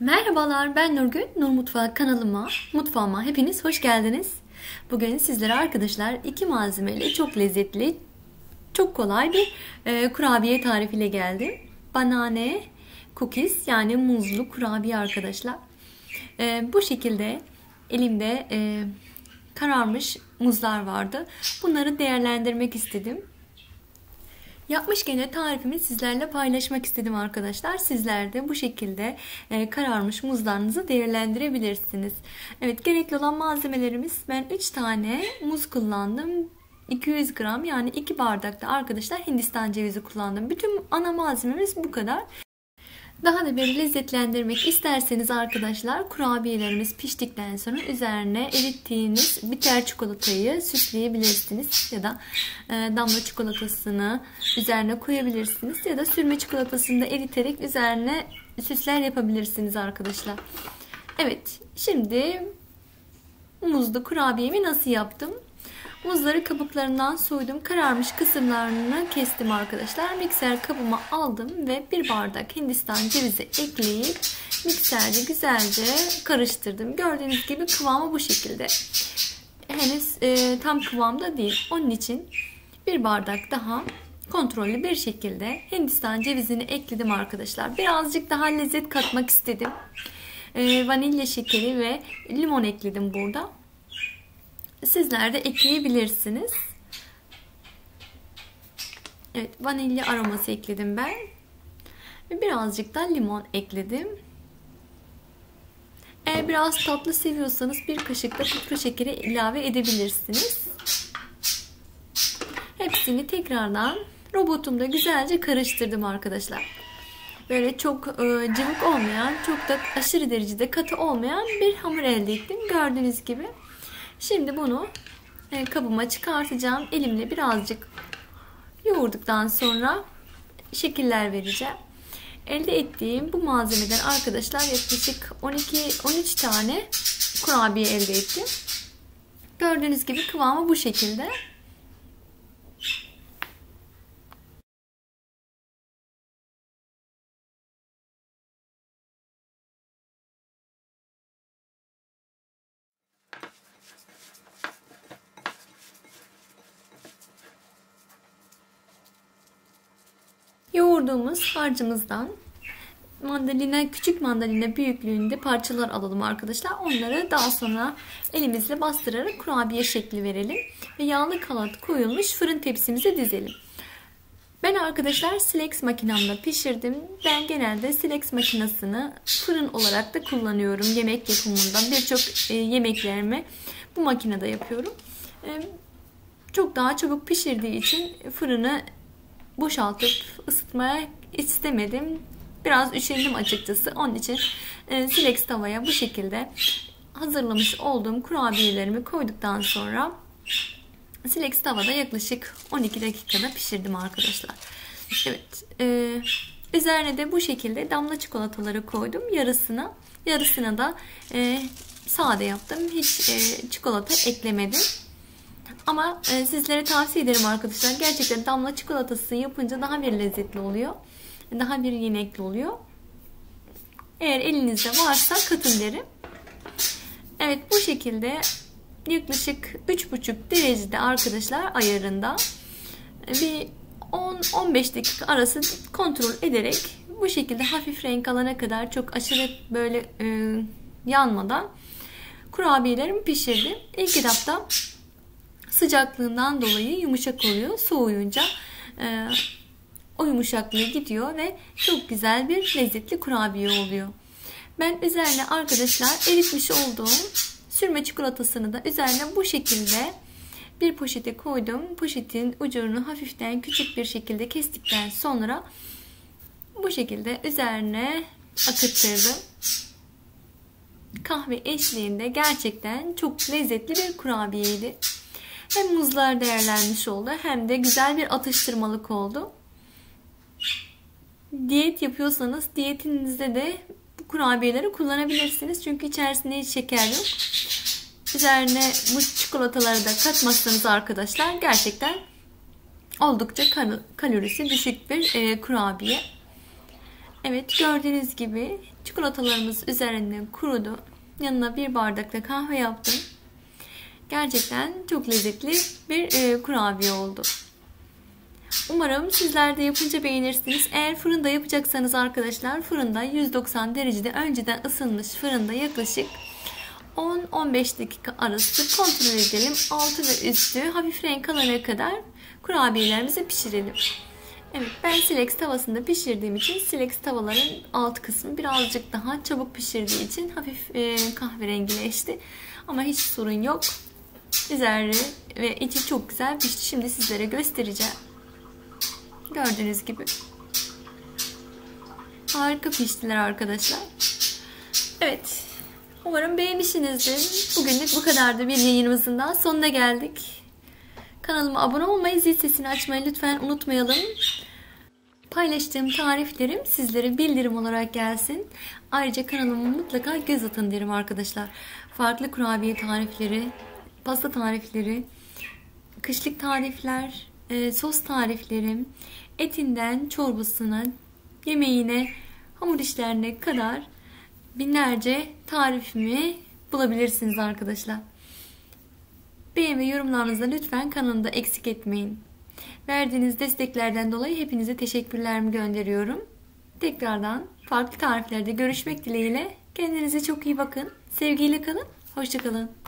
Merhabalar, ben Nurgül. Nur Mutfağı kanalıma, mutfağıma hepiniz hoş geldiniz. Bugün sizlere arkadaşlar iki malzemeyle çok lezzetli, çok kolay bir kurabiye tarifiyle geldim. Banane cookies, yani muzlu kurabiye arkadaşlar. Bu şekilde elimde kararmış muzlar vardı. Bunları değerlendirmek istedim. Yapmışken de tarifimi sizlerle paylaşmak istedim arkadaşlar. Sizler de bu şekilde kararmış muzlarınızı değerlendirebilirsiniz. Evet, gerekli olan malzemelerimiz, ben 3 tane muz kullandım. 200 gram, yani 2 bardak da arkadaşlar Hindistan cevizi kullandım. Bütün ana malzememiz bu kadar. Daha da böyle lezzetlendirmek isterseniz arkadaşlar, kurabiyelerimiz piştikten sonra üzerine erittiğiniz bitter çikolatayı süsleyebilirsiniz. Ya da damla çikolatasını üzerine koyabilirsiniz. Ya da sürme çikolatasını da eriterek üzerine süsler yapabilirsiniz arkadaşlar. Evet, şimdi muzlu kurabiyemi nasıl yaptım? Muzları kabuklarından soydum. Kararmış kısımlarını kestim arkadaşlar. Mikser kabıma aldım ve bir bardak Hindistan cevizi ekleyip mikserde güzelce karıştırdım. Gördüğünüz gibi kıvamı bu şekilde. Henüz tam kıvamda değil. Onun için bir bardak daha kontrollü bir şekilde Hindistan cevizini ekledim arkadaşlar. Birazcık daha lezzet katmak istedim. Vanilya şekeri ve limon ekledim burada. Sizler de ekleyebilirsiniz. Evet, vanilya aroması ekledim ben. Birazcık da limon ekledim. Eğer biraz tatlı seviyorsanız bir kaşık da pudra şekeri ilave edebilirsiniz. Hepsini tekrardan robotumda güzelce karıştırdım arkadaşlar. Böyle çok cıvık olmayan, çok da aşırı derecede katı olmayan bir hamur elde ettim. Gördüğünüz gibi. Şimdi bunu kabıma çıkartacağım. Elimle birazcık yoğurduktan sonra şekiller vereceğim. Elde ettiğim bu malzemeden arkadaşlar yaklaşık 12-13 tane kurabiye elde ettim. Gördüğünüz gibi kıvamı bu şekilde. Yoğurduğumuz harcımızdan mandalina, küçük mandalina büyüklüğünde parçalar alalım arkadaşlar. Onları daha sonra elimizle bastırarak kurabiye şekli verelim ve yağlı kalıp koyulmuş fırın tepsimize dizelim. Ben arkadaşlar Silex makinemle pişirdim. Ben genelde Silex makinesini fırın olarak da kullanıyorum. Yemek yapımından birçok yemeklerimi bu makinede yapıyorum. Çok daha çabuk pişirdiği için fırını boşaltıp ısıtmaya istemedim. Biraz üşendim açıkçası. Onun için Silex tavaya bu şekilde hazırlamış olduğum kurabiyelerimi koyduktan sonra Silex tavada yaklaşık 12 dakikada pişirdim arkadaşlar. Evet. Üzerine de bu şekilde damla çikolataları koydum. Yarısına da sade yaptım. Hiç çikolata eklemedim. Ama sizlere tavsiye ederim arkadaşlar. Gerçekten damla çikolatası yapınca daha bir lezzetli oluyor. Daha bir yenekli oluyor. Eğer elinizde varsa katın derim. Evet, bu şekilde yaklaşık 3,5 derecede arkadaşlar ayarında bir 10-15 dakika arası kontrol ederek bu şekilde hafif renk alana kadar, çok aşırı böyle yanmadan kurabiyelerimi pişirdim. İlk etapta sıcaklığından dolayı yumuşak oluyor. Soğuyunca o yumuşaklığı gidiyor ve çok güzel bir lezzetli kurabiye oluyor. Ben üzerine arkadaşlar eritmiş olduğum sürme çikolatasını da üzerine bu şekilde bir poşete koydum. Poşetin ucunu hafiften küçük bir şekilde kestikten sonra bu şekilde üzerine akıttırdım. Kahve eşliğinde gerçekten çok lezzetli bir kurabiyeydi. Hem muzlar değerlenmiş oldu, hem de güzel bir atıştırmalık oldu. Diyet yapıyorsanız diyetinizde de bu kurabiyeleri kullanabilirsiniz. Çünkü içerisinde hiç şeker yok. Üzerine bu çikolataları da katmazsanız arkadaşlar gerçekten oldukça kalorisi düşük bir kurabiye. Evet, gördüğünüz gibi Çikolatalarımız üzerinde kurudu. Yanına bir bardak da kahve yaptım. Gerçekten çok lezzetli bir kurabiye oldu. Umarım sizler de yapınca beğenirsiniz. Eğer fırında yapacaksanız arkadaşlar, fırında 190 derecede önceden ısınmış fırında yaklaşık 10-15 dakika arası kontrol edelim. Altı ve üstü hafif renk alana kadar kurabiyelerimizi pişirelim. Evet, ben Silex tavasında pişirdiğim için, Silex tavaların alt kısmı birazcık daha çabuk pişirdiği için hafif kahverengileşti. Ama hiç sorun yok. Üzeri ve içi çok güzel pişti. Şimdi sizlere göstereceğim. Gördüğünüz gibi. Harika piştiler arkadaşlar. Evet. Umarım beğenmişsinizdir. Bugünlük bu kadardı. Bir yayınımızın daha sonuna geldik. Kanalıma abone olmayı, zil sesini açmayı lütfen unutmayalım. Paylaştığım tariflerim sizlere bildirim olarak gelsin. Ayrıca kanalıma mutlaka göz atın derim arkadaşlar. Farklı kurabiye tarifleri, pasta tarifleri, kışlık tarifler, sos tarifleri, etinden çorbasına, yemeğine, hamur işlerine kadar binlerce tarifimi bulabilirsiniz arkadaşlar. Beğen ve yorumlarınızı lütfen kanalımda eksik etmeyin. Verdiğiniz desteklerden dolayı hepinize teşekkürlerimi gönderiyorum. Tekrardan farklı tariflerde görüşmek dileğiyle. Kendinize çok iyi bakın. Sevgiyle kalın. Hoşça kalın.